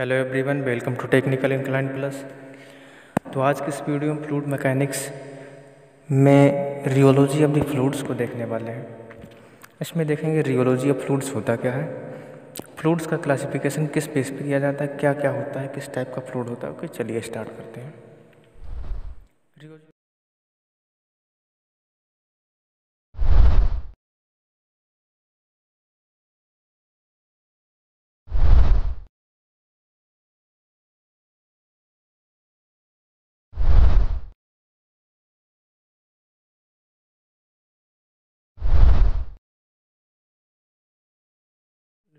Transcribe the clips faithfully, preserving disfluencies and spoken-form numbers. Hello everyone, welcome to technical inclined plus. तो आज की इस वीडियो में फ्लूइड मैकेनिक्स में रियोलॉजी ऑफ द फ्लूइड्स को देखने वाले हैं। इसमें देखेंगे रियोलॉजी ऑफ फ्लूइड्स होता क्या है, फ्लूइड्स का क्लासिफिकेशन किस बेस पे किया जाता है, क्या क्या होता है, किस टाइप का फ्लूइड होता है। ओके, चलिए स्टार्ट करते हैं।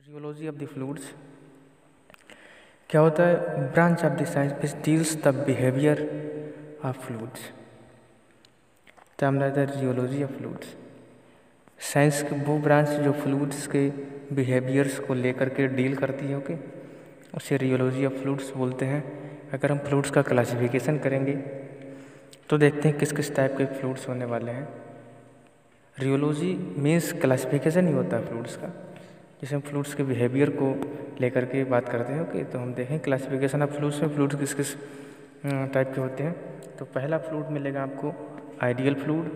Rheology rheology of the fluids क्या होता है? Branch of the science which deals the behaviour of fluids. तो हम रहता है रियोलॉजी ऑफ फ्लूइड्स साइंस की वो ब्रांच जो फ्लूइड्स के बिहेवियर्स को लेकर के डील करती है। ओके, उसे रियोलॉजी ऑफ फ्लूइड्स बोलते हैं। अगर हम फ्लूइड्स का क्लासिफिकेशन करेंगे तो देखते हैं किस किस टाइप के फ्लूइड्स होने वाले हैं। रियोलॉजी मीन्स क्लासिफिकेशन ही होता है फ्लूइड्स का, जैसे हम फ्लूइड्स के बिहेवियर को लेकर के बात करते हैं। ओके, तो हम देखें क्लासिफिकेशन ऑफ फ्लूइड्स में फ्लूइड्स किस किस टाइप के होते हैं। तो पहला फ्लूइड मिलेगा आपको आइडियल फ्लूइड,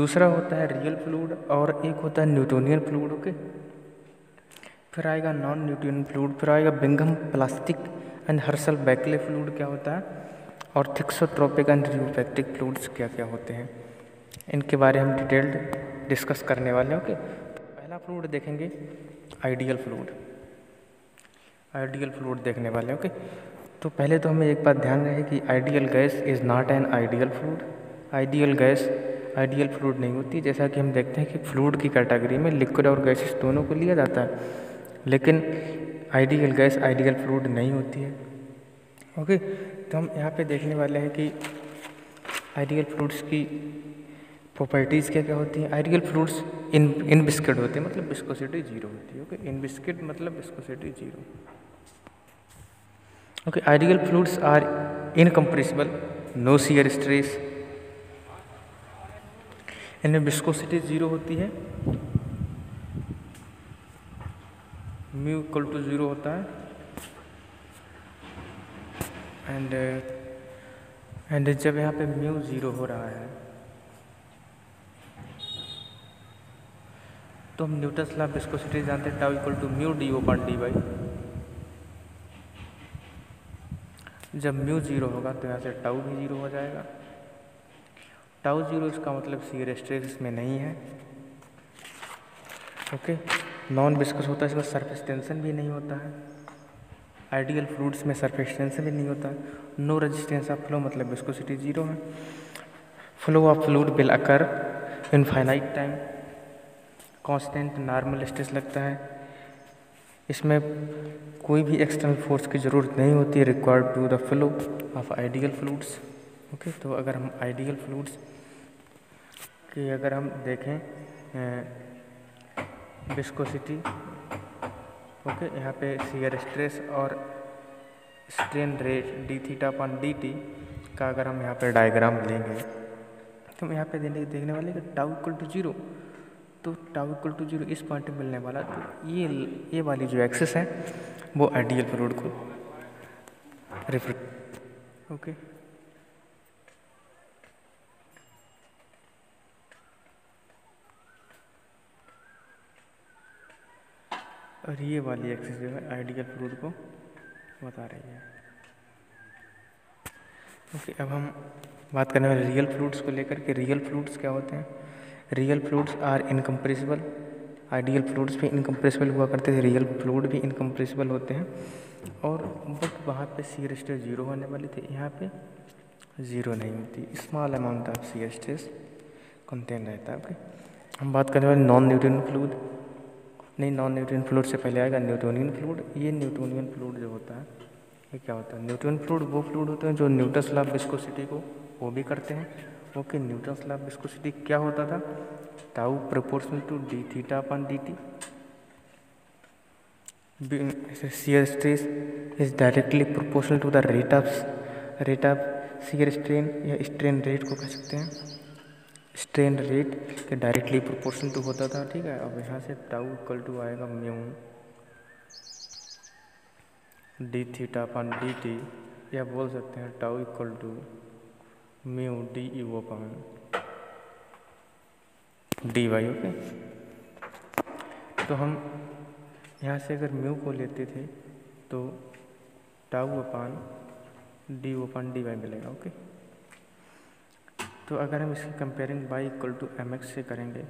दूसरा होता है रियल फ्लूइड और एक होता है न्यूटोनियन फ्लूइड। ओके, फिर आएगा नॉन न्यूटोनियन फ्लूइड, फिर आएगा Bingham plastic and Herschel Berkeley fluid क्या होता है, और थिक्सोट्रोपिक एंड रियोपैक्टिक फ्लूइड्स क्या क्या होते हैं, इनके बारे में हम डिटेल्ड डिस्कस करने वाले हैं। ओके, फ्लूइड देखेंगे आइडियल फ्लूइड, आइडियल फ्लूइड देखने वाले। ओके, तो पहले तो हमें एक बात ध्यान रहे कि ideal gas is not an ideal fluid. Ideal gas ideal fluid नहीं होती। जैसा कि हम देखते हैं कि फ्लूइड की कैटेगरी में लिक्विड और गैसेस दोनों को लिया जाता है, लेकिन आइडियल गैस आइडियल फ्लूइड नहीं होती है। ओके, तो हम यहाँ पर देखने वाले हैं कि आइडियल फ्लूइड्स की प्रॉपर्टीज़ क्या क्या होती हैं। Ideal fluids in inviscid होते हैं, मतलब विस्कोसिटी जीरो होती है। ओके, इन बिस्किट मतलब viscosity zero. Okay, ideal fluids are incompressible, no shear stress, इनमें विस्कोसिटी जीरो होती है, म्यू इक्वल टू जीरो होता है, एंड एंड जब यहाँ पे म्यू जीरो हो रहा है तो हम न्यूटन्स लॉ ऑफ विस्कोसिटी जानते हैं, tau equal to mu d upon d y. जब म्यू जीरो होगा तो यहाँ से टाउ भी जीरो हो जाएगा। टाउ जीरो इसका मतलब शियर स्ट्रेस इसमें नहीं है। ओके, नॉन विस्कस होता है, इसमें सरफेस टेंशन भी नहीं होता है। आइडियल फ्लूइड्स में सरफेस टेंशन भी नहीं होता है। नो रेजिस्टेंस ऑफ फ्लो मतलब विस्कोसिटी जीरो है। Flow of fluid will occur infinite time, constant normal stress लगता है, इसमें कोई भी एक्सटर्नल फोर्स की ज़रूरत नहीं होती, required to the flow of ideal fluids. Okay, तो अगर हम आइडियल फ्लूइड्स की अगर हम देखें विस्कोसिटी, ओके, यहाँ पे शियर स्ट्रेस और strain rate d theta upon d t का अगर हम यहाँ पे डायग्राम लेंगे तो हम यहाँ पे देने देखने वाले कि टाउ इक्वल टू जीरो, तो टाउ इक्वल टू जीरो इस पॉइंट पर मिलने वाला, तो ये ये वाली जो एक्सेस है वो आइडियल फ्लूइड को रेफर। ओके, और ये वाली एक्सेस जो है आइडियल फ्लूइड को बता रही है। ओके, अब हम बात करने वाले रियल फ्लूइड्स को लेकर के। रियल फ्लूइड्स क्या होते हैं? Real fluids are incompressible. Ideal fluids भी इनकम्प्रेसिबल हुआ करते थे, रियल फ्लूइड भी इनकम्प्रेसिबल होते हैं, और बट वहाँ पे शियर स्ट्रेस जीरो होने वाले थे, यहाँ पे जीरो नहीं होती, small amount of shear stress contain रहता है। ओके, हम बात करने वाले नॉन न्यूटोनियन फ्लूइड, नहीं नॉन न्यूटोनियन फ्लूइड से पहले आएगा न्यूटोनियन फ्लूइड। ये न्यूटोनियन फ्लूइड जो होता है ये क्या होता है? न्यूटोनियन फ्लूइड वो फ्लूइड होते हैं जो न्यूटन्स लॉ ऑफ विस्कोसिटी को वो भी करते हैं। Okay, Newton's law of viscosity क्या होता था? Tau proportional to d theta upon d t. Shear stress is directly proportional to the rate of rate of shear strain या स्ट्रेन रेट को कह सकते हैं, स्ट्रेन रेट के डायरेक्टली प्रोपोर्शनल टू होता था। ठीक है, अब यहाँ से टाउ इक्वल टू आएगा mu, d theta upon d t या बोल सकते हैं tau equal to mu d u upon d y. Okay, तो हम यहाँ से अगर म्यू को लेते थे तो tau upon d upon d y मिलेगा। ओके, तो अगर हम इसकी comparing by equal to m x से करेंगे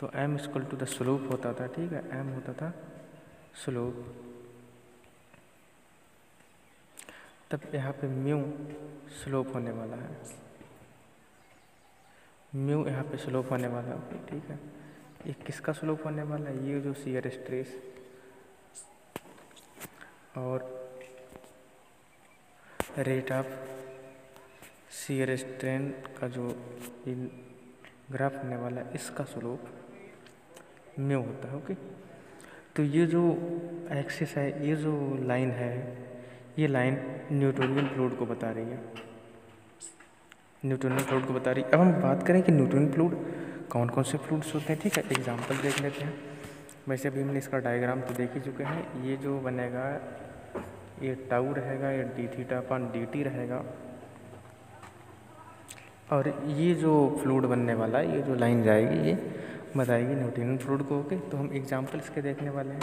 तो m equal to the slope होता था, ठीक है, m होता था स्लोप, तब यहाँ पे म्यू स्लोप होने वाला है, म्यू यहाँ पे स्लोप होने वाला है, ठीक है। ये किसका स्लोप होने वाला है? ये जो शियर स्ट्रेस, और रेट ऑफ शियर स्ट्रेन का जो ग्राफ होने वाला है इसका स्लोप म्यू होता है। ओके, तो ये जो एक्सिस है, ये जो लाइन है, ये लाइन न्यूटोनियन फ्लूइड को बता रही है, न्यूटोनियन फ्लूइड को बता रही है। अब हम बात करें कि न्यूटोनियन फ्लूइड कौन कौन से फ्लूइड्स होते हैं, ठीक है, एग्जांपल देख लेते हैं। वैसे अभी हमने इसका डायग्राम तो देख ही चुके हैं। ये जो बनेगा ये टाउ रहेगा, ये d theta upon d t रहेगा, और ये जो फ्लूइड बनने वाला है, ये जो लाइन जाएगी ये बताएगी न्यूटोनियन फ्लूइड को। ओके, तो हम एग्जांपल इसके देखने वाले हैं।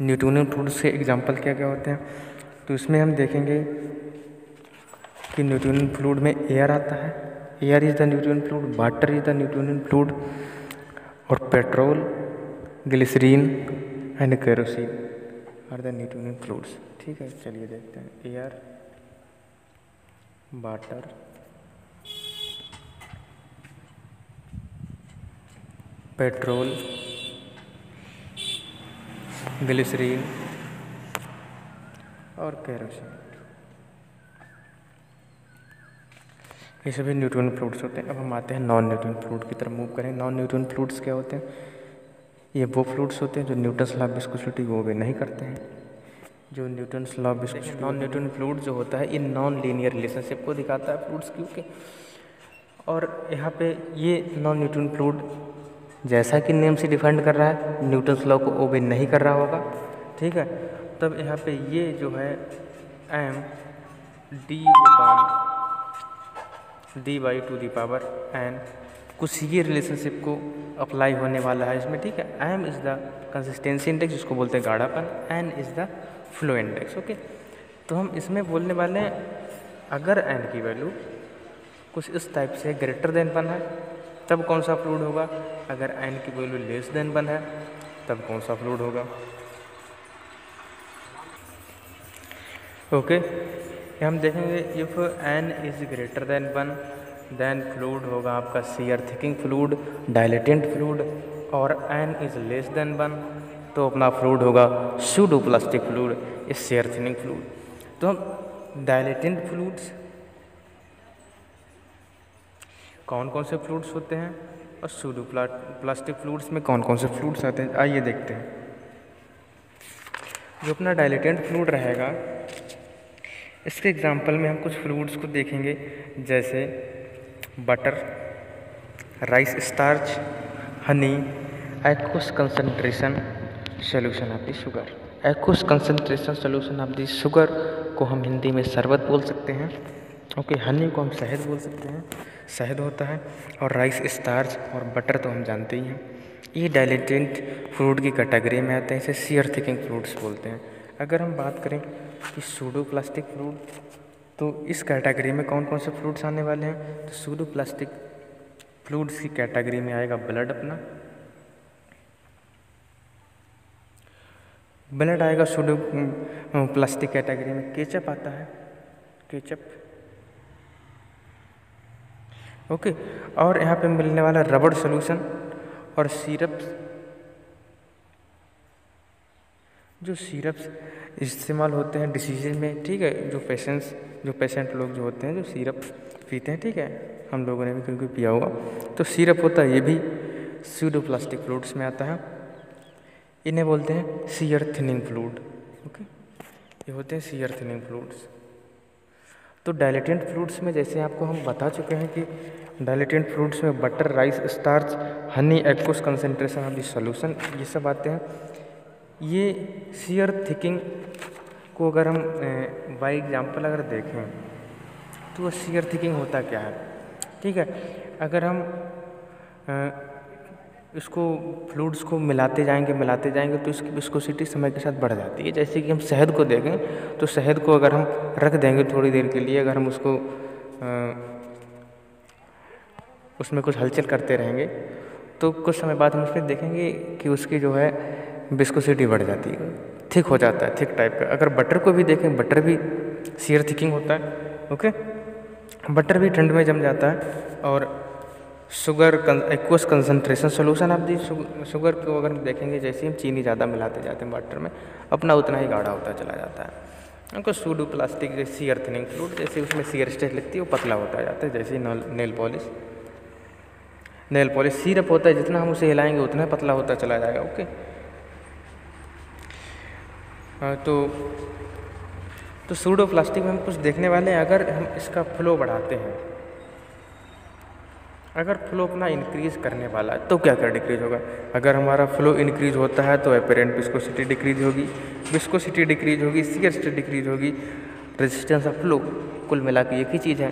न्यूटोनियन फ्लूइड से एग्जांपल क्या क्या होते हैं, तो इसमें हम देखेंगे कि न्यूटोनियन फ्लूइड में एयर आता है, air is the Newtonian fluid, water is the Newtonian fluid, और petrol, glycerine and kerosene are the Newtonian fluids, ठीक है। चलिए देखते हैं, एयर, वाटर, पेट्रोल, ग्लिसरीन और केरोसिन, ये सभी न्यूटोनियन फ्लूइड्स होते हैं। अब हम आते हैं नॉन न्यूटोनियन फ्लूइड की तरफ मूव करें। नॉन न्यूटोनियन फ्लूइड्स क्या होते हैं? ये वो फ्लूइड्स होते हैं जो न्यूटन्स लॉ ऑफ विस्कोसिटी को ओबे नहीं करते हैं, जो Newton's law of viscosity. Non Newtonian fluid जो होता है ये नॉन लीनियर रिलेशनशिप को दिखाता है फ्लूइड्स की। ओके, और यहाँ पे ये नॉन न्यूटोनियन फ्लूइड जैसा कि नेम से डिफाइन कर रहा है न्यूटन्स लॉ को ओबे नहीं कर रहा होगा, ठीक है। तब यहाँ पे ये जो है m d by d by to the power n कुछ ये रिलेशनशिप को अप्लाई होने वाला है इसमें, ठीक है। M is the consistency index, जिसको बोलते हैं गाढ़ापन, n is the flow index. Okay, तो हम इसमें बोलने वाले हैं अगर एन की वैल्यू कुछ इस टाइप से ग्रेटर देन वन है तब कौन सा फ्लूइड होगा, अगर एन की वैल्यू लेस देन वन है तब कौन सा फ्लूइड होगा। ओके, हम देखेंगे if n is greater than one then fluid होगा आपका shear thickening fluid, dilatant fluid, और n is less than one तो अपना फ्लूइड होगा pseudoplastic fluid, is shear thinning fluid. तो हम डायलेटेंट फ्लूइड्स कौन कौन से फ्लूइड्स होते हैं और स्यूडोप्लास्टिक फ्लूइड्स में कौन कौन से फ्लूइड्स आते हैं, आइए देखते हैं। जो अपना डायलेटेंट फ्लूइड रहेगा इसके एग्जांपल में हम कुछ फ्लूइड्स को देखेंगे, जैसे butter, rice starch, honey, aqueous concentration solution of the sugar. Aqueous concentration solution of the sugar को हम हिंदी में शरबत बोल सकते हैं। ओके, हनी को हम शहद बोल सकते हैं, शहद होता है, और राइस स्टार्च और बटर तो हम जानते ही हैं। ये डायलेटेंट फ्लूइड की कैटेगरी में आते हैं, इसे शियर थिकिंग फ्लूइड्स बोलते हैं। अगर हम बात करें कि स्यूडोप्लास्टिक फ्लूइड, तो इस कैटेगरी में कौन कौन से फ्लूइड्स आने वाले हैं, तो स्यूडोप्लास्टिक फ्लूइड्स की कैटेगरी में आएगा ब्लड, अपना ब्लड आएगा स्यूडोप्लास्टिक कैटेगरी में, केचप आता है, केचप। ओके, और यहाँ पे मिलने वाला रबड़ सॉल्यूशन और सिरप्स, जो सिरप्स इस्तेमाल होते हैं डिसीजन में, ठीक है, जो पेशेंट्स जो पेशेंट लोग जो होते हैं जो सिरप पीते हैं, ठीक है, हम लोगों ने भी क्योंकि पिया होगा, तो सिरप होता है ये भी स्यूडोप्लास्टिक फ्लूइड्स में आता है। इन्हें बोलते हैं शियर थिनिंग फ्लूइड। ओके, ये होते हैं शियर थिनिंग फ्लूइड्स। तो डायलेटेंट फ्लूइड्स में जैसे आपको हम बता चुके हैं कि डायलेटेंट फ्लूइड्स में butter, rice starch, honey, aqueous concentration of the solution, ये सब आते हैं। ये शीयर थिकिंग को अगर हम बाई एग्जाम्पल अगर देखें तो शीयर थिकिंग होता क्या है, ठीक है। अगर हम इसको फ्लूइड्स को मिलाते जाएंगे मिलाते जाएंगे तो इसकी विस्कोसिटी समय के साथ बढ़ जाती है। जैसे कि हम शहद को देखें तो शहद को अगर हम रख देंगे थोड़ी देर के लिए, अगर हम उसको उसमें कुछ हलचल करते रहेंगे तो कुछ समय बाद हम उसमें देखेंगे कि उसकी जो है विस्कोसिटी बढ़ जाती है, थिक हो जाता है, थिक टाइप का। अगर बटर को भी देखें, बटर भी शीयर थिकिंग होता है, ओके। बटर भी ठंड में जम जाता है। और शुगर एक्वस कंसनट्रेशन सोल्यूशन, आप देखिए शुगर को अगर देखेंगे जैसे हम चीनी ज़्यादा मिलाते जाते हैं वाटर में, अपना उतना ही गाढ़ा होता चला जाता है। उनको सूडो प्लास्टिक जैसी अर्थिनिंग फ्लूड, जैसे उसमें सीयर स्टेज लगती है वो पतला होता जाता है, जैसे nail polish nail polish syrup होता है, जितना हम उसे हिलाएंगे उतना पतला होता चला जाएगा, ओके। तो तो सूडो प्लास्टिक में हम कुछ देखने वाले हैं। अगर हम इसका फ्लो बढ़ाते हैं, अगर फ्लो अपना इंक्रीज़ करने वाला है तो क्या क्या डिक्रीज़ होगा। अगर हमारा फ्लो इंक्रीज़ होता है तो एपेरेंट विस्कोसिटी डिक्रीज़ होगी, विस्कोसिटी डिक्रीज़ होगी, शीयर स्ट्रेस डिक्रीज़ होगी, रेजिस्टेंस ऑफ फ्लो। कुल मिला के एक ही चीज़ है,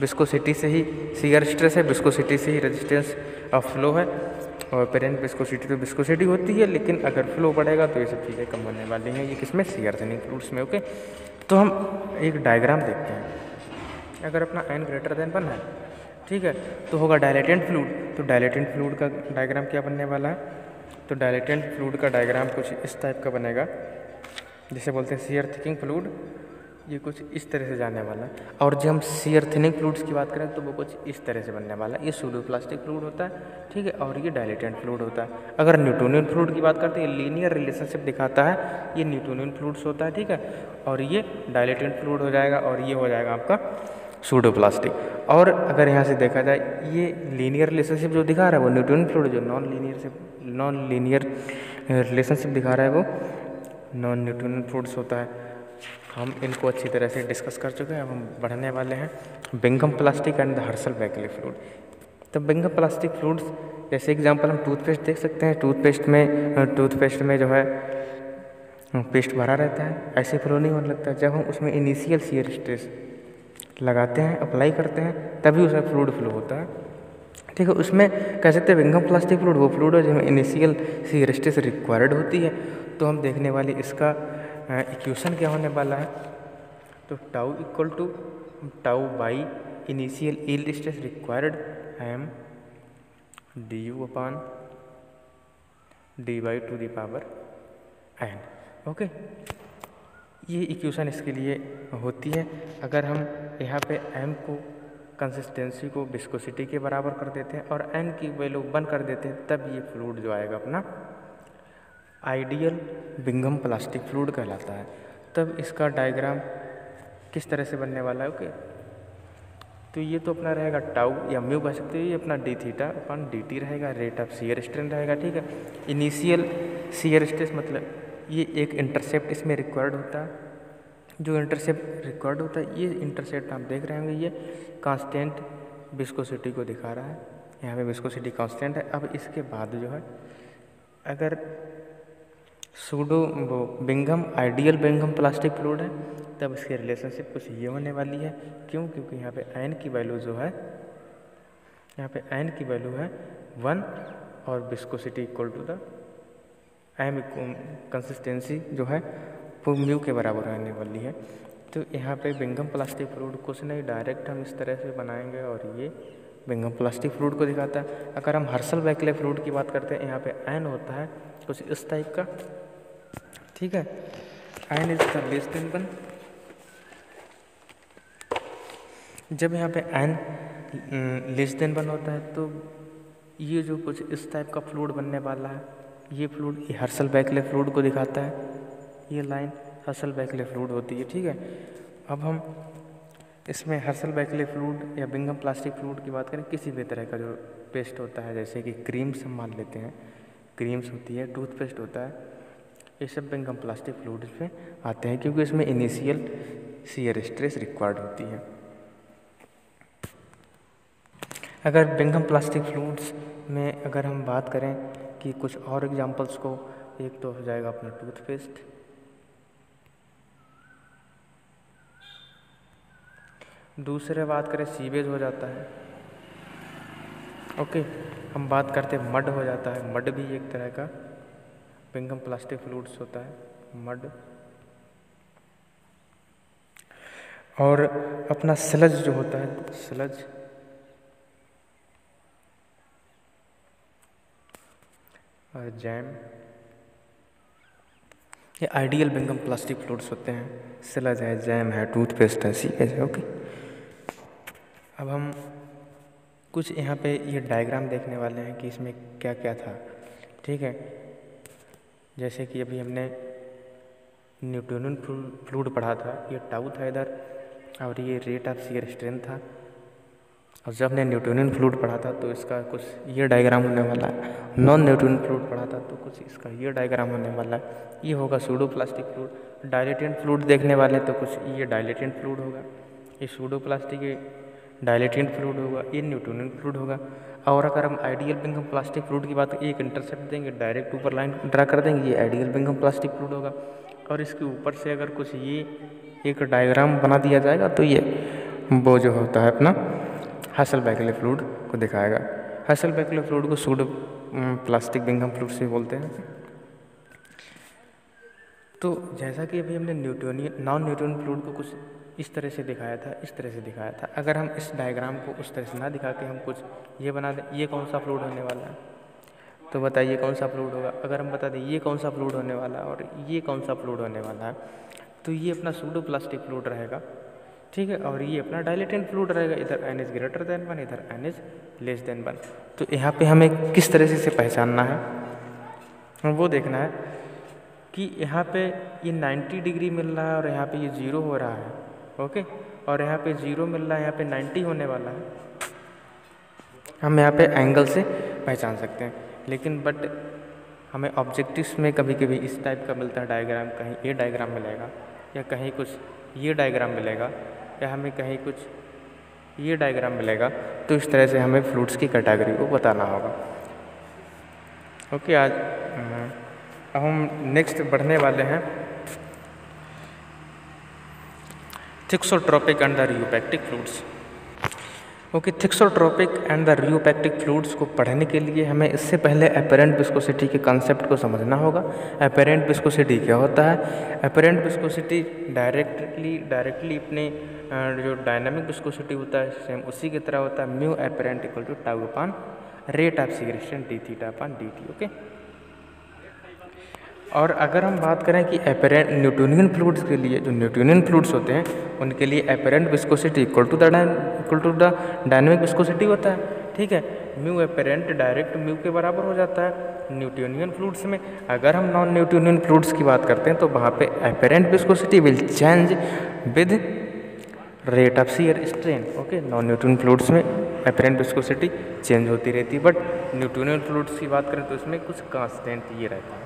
विस्कोसिटी से ही शीयर स्ट्रेस है, विस्कोसिटी से ही रेजिस्टेंस ऑफ फ्लो है। और एपेरेंट विस्कोसिटी तो विस्कोसिटी होती है, लेकिन अगर फ्लो बढ़ेगा तो ये सब चीज़ें कम होने वाली हैं। ये किसमें, शीयर फ्लूइड्स में, ओके। तो हम एक डायग्राम देखते हैं। अगर अपना एन ग्रेटर देन वन है, ठीक है, तो होगा डायलेटेंट फ्लूइड। तो डायलेटेंट फ्लूइड का डायग्राम क्या बनने वाला है, तो डायलेटेंट फ्लूइड का डायग्राम कुछ इस टाइप का बनेगा, जिसे बोलते हैं शीयर थिकिंग फ्लूइड। ये कुछ इस तरह से जाने वाला है। और जब हम शीयर थिनिंग फ्लूइड्स की बात करें तो वो कुछ इस तरह से बनने वाला है। ये सूडोप्लास्टिक फ्लूइड होता है, ठीक है, और ये डायलेटेंट फ्लूइड होता है। अगर न्यूटोनियन फ्लूइड की बात करते हैं, ये लीनियर रिलेशनशिप दिखाता है। ये न्यूटोनियन फ्लूइड्स होता है, ठीक है, और ये डायलेटेंट फ्लूइड हो जाएगा, और ये हो जाएगा आपका सूडोप्लास्टिक। और अगर यहाँ से देखा जाए, ये लीनियर रिलेशनशिप जो दिखा रहा है वो न्यूटोनियन फ्लूइड, जो नॉन लीनियर से नॉन लीनियर रिलेशनशिप दिखा रहा है वो नॉन न्यूटोनियन फ्लूइड्स होता है। हम इनको अच्छी तरह से डिस्कस कर चुके हैं। अब हम बढ़ने वाले हैं Bingham plastic and the Herschel Bulkley fluid. तो बिंघम प्लास्टिक फ्लूइड्स, जैसे एग्जांपल हम टूथपेस्ट देख सकते हैं। टूथपेस्ट में टूथपेस्ट में जो है पेस्ट भरा रहता है, ऐसे फ्लो नहीं होने लगता। जब हम उसमें इनिशियल शीयर स्ट्रेस लगाते हैं, अप्लाई करते हैं, तभी उसमें फ्लूइड फ्लो होता है, ठीक है। उसमें कह सकते हैं बिंघम प्लास्टिक फ्लूइड वो फ्लूइड है जिसमें इनिशियल शीयर स्ट्रेस रिक्वायर्ड होती है। तो हम देखने वाले इसका इक्वेशन क्या होने वाला है, तो tau equal to tau by initial yield stress required m d u upon d by to the power n, okay. ये इक्वेशन इसके लिए होती है। अगर हम यहाँ पे एम को कंसिस्टेंसी को विस्कोसिटी के बराबर कर देते हैं और एन की वैल्यू वन कर देते हैं, तब ये फ्लूइड जो आएगा अपना आइडियल बिंघम प्लास्टिक फ्लूइड कहलाता है। तब इसका डायग्राम किस तरह से बनने वाला है, ओके। तो ये तो अपना रहेगा टाउ या म्यू कह सकते हो, ये अपना d theta upon d t रहेगा, रेट ऑफ शीयर स्ट्रेन रहेगा, ठीक है। इनिशियल शीयर स्ट्रेस मतलब ये एक इंटरसेप्ट इसमें रिक्वायर्ड होता है, जो इंटरसेप्ट रिक्वायर्ड होता है, ये इंटरसेप्ट आप देख रहे होंगे, ये कांस्टेंट विस्कोसिटी को दिखा रहा है, यहाँ पे विस्कोसिटी कांस्टेंट है। अब इसके बाद जो है, अगर सूडो वो Bingham ideal Bingham plastic fluid है, तब इसकी रिलेशनशिप कुछ ये होने वाली है। क्यों, क्योंकि यहाँ पे एन की वैल्यू जो है, यहाँ पे एन की वैल्यू है वन और viscosity equal to the m, consistency जो है वो म्यू के बराबर आने वाली है। तो यहाँ पे बिंघम प्लास्टिक फ्लूइड कुछ नहीं, डायरेक्ट हम इस तरह से बनाएंगे और ये बिंघम प्लास्टिक फ्लूइड को दिखाता है। अगर हम हर्सल बर्कले फ्लूइड की बात करते हैं, यहाँ पे एन होता है कुछ इस टाइप का, ठीक है। N is the less than one. जब यहाँ पे एन लेस देन वन होता है तो ये जो कुछ इस टाइप का फ्लूइड बनने वाला है, ये फ्लूइड हर्सल बर्कले फ्लूइड को दिखाता है। ये लाइन हर्सल बर्कले फ्लूइड होती है, ठीक है। अब हम इसमें हर्सल बर्कले फ्लूइड या बिंघम प्लास्टिक फ्लूइड की बात करें, किसी भी तरह का जो पेस्ट होता है, जैसे कि क्रीम्स हम मान लेते हैं, क्रीम्स होती है, टूथपेस्ट होता है, ये सब बिंघम प्लास्टिक फ्लूइड में आते हैं, क्योंकि इसमें इनिशियल शीयर स्ट्रेस रिक्वायर्ड होती है। अगर बिंघम प्लास्टिक फ्लूइड्स में अगर हम बात करें कि कुछ और एग्जांपल्स को, एक तो हो जाएगा अपना टूथपेस्ट, दूसरे बात करें सीवेज हो जाता है। ओके, हम बात करते हैं मड हो जाता है। मड भी एक तरह का बिंघम प्लास्टिक फ्लूइड्स होता है मड। और अपना स्लज जो होता है, स्लज और जैम, ये आइडियल बिंघम प्लास्टिक फ्लूइड्स होते हैं। स्लज है, जैम है, टूथपेस्ट है, सीवेज है। ओके, अब हम कुछ यहाँ पे ये डायग्राम देखने वाले हैं कि इसमें क्या क्या था। ठीक है, जैसे कि अभी हमने न्यूटोनियन फ्लूइड पढ़ा था, ये टाउ था इधर, और ये रेट ऑफ शियर स्ट्रेंथ था। और जब हमने न्यूटोनियन फ्लूइड पढ़ा था तो इसका कुछ ये डायग्राम होने वाला है। नॉन न्यूटोनियन फ्लूइड पढ़ा था तो कुछ इसका ये डायग्राम होने वाला है। ये होगा सूडोप्लास्टिक फ्लूइड। डायलेटेंट फ्लूइड देखने वाले तो कुछ ये डायलेटेंट फ्लूइड होगा, ये सूडोप्लास्टिक डायलेटेंट फ्लूइड होगा, ये न्यूटोनियन फ्लूइड होगा। और अगर हम आइडियल बिंघम प्लास्टिक फ्लूइड की बात करें, एक इंटरसेप्ट देंगे, डायरेक्ट ऊपर लाइन ड्रा कर देंगे, ये आइडियल बिंघम प्लास्टिक फ्लूइड होगा। और इसके ऊपर से अगर कुछ ये एक डायग्राम बना दिया जाएगा तो ये वो जो होता है अपना हर्शल बर्कले फ्लूइड को दिखाएगा। हर्शल बर्कले फ्लूइड को सूडो प्लास्टिक बिंघम फ्लूइड से बोलते हैं। तो जैसा कि अभी हमने न्यूटोनियन नॉन न्यूटोनियन फ्लूइड को कुछ इस तरह से दिखाया था, इस तरह से दिखाया था, अगर हम इस डायग्राम को उस तरह से ना दिखा के हम कुछ ये बना दें, ये कौन सा फ्लूइड होने वाला है, तो बताइए कौन सा फ्लूइड होगा। अगर हम बता दें ये कौन सा फ्लूइड होने वाला है और ये कौन सा फ्लूइड होने वाला है, तो ये अपना सूडोप्लास्टिक फ्लूइड रहेगा। ठीक है, और ये अपना डायलेटेंट फ्लूइड रहेगा। इधर n is greater than one, इधर n is less than one. तो यहाँ पे हमें किस तरह से इसे पहचानना है वो देखना है कि यहाँ पे ये नाइन्टी डिग्री मिल रहा है और यहाँ पे ये ज़ीरो हो रहा है। ओके, और यहाँ पे ज़ीरो मिल रहा है, यहाँ पे नाइन्टी होने वाला है। हम यहाँ पे एंगल से पहचान सकते हैं, लेकिन बट हमें ऑब्जेक्टिव्स में कभी कभी इस टाइप का मिलता है डायग्राम, कहीं ये डायग्राम मिलेगा, या कहीं कुछ ये डायग्राम मिलेगा, या हमें कहीं कुछ ये डायग्राम मिलेगा। तो इस तरह से हमें फ्लूइड्स की कैटेगरी को बताना होगा। ओके, आज अब हम नेक्स्ट बढ़ने वाले हैं thixotropic and the rheopectic fluids. Okay, thixotropic and the rheopectic fluids को पढ़ने के लिए हमें इससे पहले एपेरेंट विस्कोसिटी के कॉन्सेप्ट को समझना होगा। एपेरेंट विस्कोसिटी क्या होता है? एपेरेंट विस्कोसिटी डायरेक्टली डायरेक्टली अपने जो डायनामिक विस्कोसिटी होता है सेम उसी की तरह होता है। Mu apparent equal to tau upon rate of shear strength d theta upon d t. Okay, और अगर हम बात करें कि एपेरेंट न्यूटोनियन फ्लूइड्स के लिए, जो न्यूटोनियन फ्लूइड्स होते हैं उनके लिए apparent viscosity equal to the equal to the dynamic viscosity होता है। ठीक है, म्यू एपेरेंट डायरेक्ट म्यू के बराबर हो जाता है न्यूटोनियन फ्लूइड्स में। अगर हम नॉन न्यूटोनियन फ्लूइड्स की बात करते हैं तो वहाँ पे apparent viscosity will change with rate of shear strength. Okay, non Newtonian fluids में एपेरेंट विस्कोसिटी चेंज होती रहती है, बट न्यूटोनियन फ्लूइड्स की बात करें तो इसमें कुछ कांस्टेंट ये रहता है।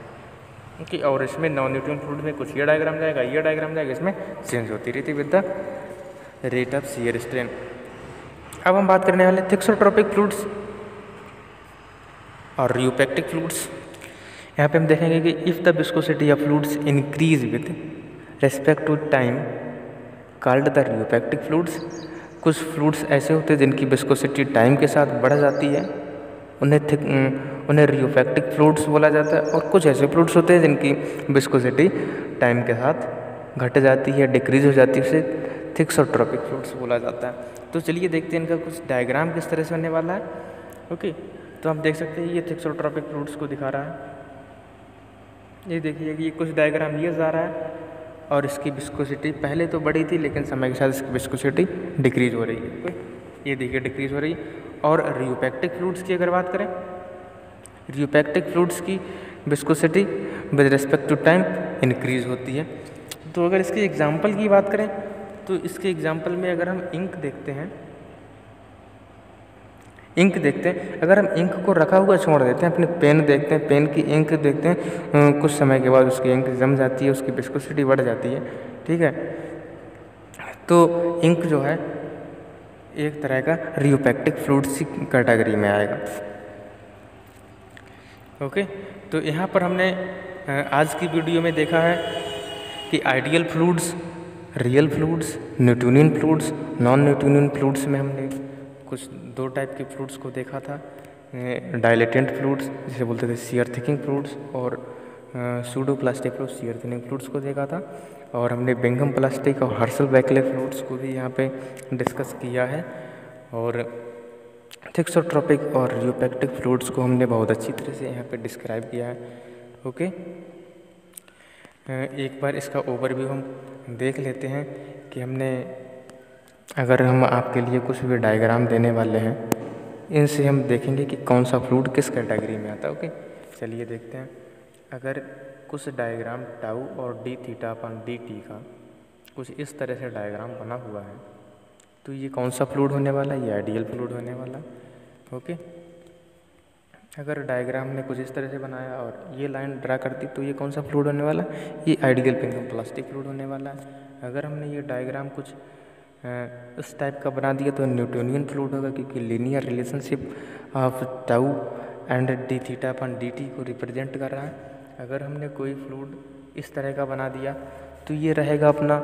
ओके, और इसमें नॉन न्यूटोनियन फ्लूइड में कुछ ये डायग्राम जाएगा, ये डायग्राम जाएगा, इसमें चेंज होती रहती with the rate of shear strength. अब हम बात करने वाले थिक्सोट्रोपिक फ्लूइड्स और रियोपैक्टिक फ्लूइड्स। यहाँ पे हम देखेंगे कि if the viscosity of fluids increase with respect to time called the rheopectic fluids. कुछ फ्लूइड्स ऐसे होते हैं जिनकी विस्कोसिटी टाइम के साथ बढ़ जाती है, उन्हें थिक उन्हें रियोपैक्टिक फ्लूइड्स बोला जाता है। और कुछ ऐसे फ्लूइड्स होते हैं जिनकी विस्कोसिटी टाइम के साथ घट जाती है, डिक्रीज हो जाती है, उसे थिक्सोट्रोपिक फ्लूइड्स बोला जाता है। तो चलिए देखते हैं इनका कुछ डायग्राम किस तरह से होने वाला है। ओके, तो आप देख सकते हैं ये थिक्सोट्रोपिक फ्लूइड्स को दिखा रहा है। ये देखिए कि ये कुछ डायग्राम ये जा रहा है, और इसकी विस्कोसिटी पहले तो बढ़ी थी लेकिन समय के साथ इसकी विस्कोसिटी डिक्रीज हो रही है। ये देखिए डिक्रीज हो रही है। और रियोपैक्टिक फ्लूइड्स की अगर बात करें, रियोपैक्टिक फ्लूइड्स की viscosity with respect to time increase होती है। तो अगर इसके एग्जांपल की बात करें तो इसके एग्जांपल में अगर हम इंक देखते हैं इंक देखते हैं अगर हम इंक को रखा हुआ छोड़ देते हैं, अपने पेन देखते हैं, पेन की इंक देखते हैं, कुछ समय के बाद उसकी इंक जम जाती है, उसकी विस्कोसिटी बढ़ जाती है। ठीक है, तो इंक जो है एक तरह का रियोपैक्टिक फ्लूइड्स की कैटेगरी में आएगा। ओके, तो यहाँ पर हमने आज की वीडियो में देखा है कि ideal fluids, real fluids, Newtonian fluids, non Newtonian fluids में हमने कुछ दो टाइप के फ्लूइड्स को देखा था। डायलेटेंट फ्लूइड्स जिसे बोलते थे सीयर थिकिंग फ्लूइड्स, और pseudoplastic fluids shear thinning fluids को देखा था। और हमने बिंघम प्लास्टिक और हर्शल बल्कले फ्लूइड्स को भी यहाँ पे डिस्कस किया है। और थिक्सोट्रोपिक और रियोपैक्टिक फ्लूइड्स को हमने बहुत अच्छी तरह से यहाँ पे डिस्क्राइब किया है। ओके, एक बार इसका ओवरव्यू हम देख लेते हैं कि हमने, अगर हम आपके लिए कुछ भी डायग्राम देने वाले हैं, इनसे हम देखेंगे कि कौन सा फ्लूइड किस कैटेगरी में आता है। ओके, चलिए देखते हैं। अगर कुछ डायग्राम टाउ और d theta upon d t का कुछ इस तरह से डायग्राम बना हुआ है, तो ये कौन सा फ्लूइड होने वाला है? ये आइडियल फ्लूइड होने वाला। ओके, अगर डायग्राम ने कुछ इस तरह से बनाया और ये लाइन ड्रा करती, तो ये कौन सा फ्लूइड होने वाला? ये आइडियल बिंघम प्लास्टिक फ्लूइड होने वाला है। अगर हमने ये डायग्राम कुछ उस टाइप का बना दिया, तो न्यूटोनियन फ्लूइड होगा, क्योंकि linear relationship of tau and d theta upon d t को रिप्रेजेंट कर रहा है। अगर हमने कोई फ्लूइड इस तरह का बना दिया, तो ये रहेगा अपना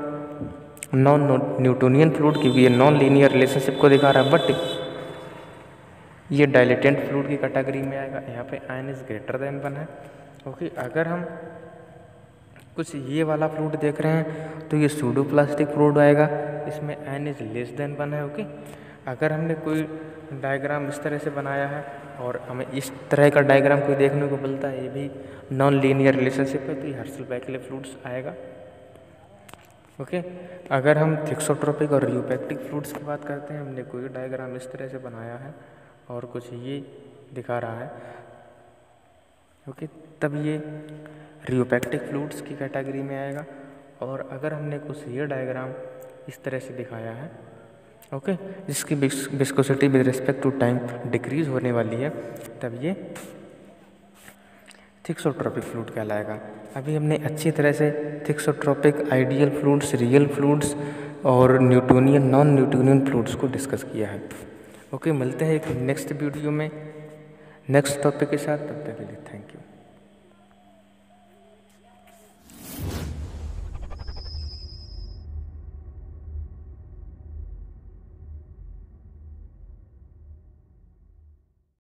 नॉन न्यूटोनियन फ्लूइड, की भी ये नॉन लीनियर रिलेशनशिप को दिखा रहा है, बट ये डायलेटेंट फ्लूइड की कैटेगरी में आएगा। यहाँ पे n is greater than one है। ओके, अगर हम कुछ ये वाला फ्लूइड देख रहे हैं, तो ये सूडोप्लास्टिक फ्लूइड आएगा, इसमें n is less than one है। ओके, अगर हमने कोई डायग्राम इस तरह से बनाया है और हमें इस तरह का डायग्राम कोई देखने को मिलता है, ये भी नॉन लीनियर रिलेशनशिप है, तो ये हर्शल बल्कले फ्लूइड्स आएगा। ओके okay, अगर हम थिक्सोट्रोपिक और रियोपैक्टिक फ्लूइड्स की बात करते हैं, हमने कोई डायग्राम इस तरह से बनाया है और कुछ ये दिखा रहा है। ओके okay, तब ये रियोपैक्टिक फ्लूइड्स की कैटेगरी में आएगा। और अगर हमने कुछ ये डायग्राम इस तरह से दिखाया है, ओके okay, जिसकी viscosity with respect to time decrease होने वाली है, तब ये थिक्सोट्रोपिक फ्लूइड कहलाएगा। अभी हमने अच्छी तरह से thixotropic, ideal fluids, real fluids और न्यूटोनियन, नॉन न्यूटोनियन फ्लूइड्स को डिस्कस किया है। ओके, मिलते हैं एक नेक्स्ट वीडियो में नेक्स्ट टॉपिक के साथ। तब तक के लिए थैंक यू।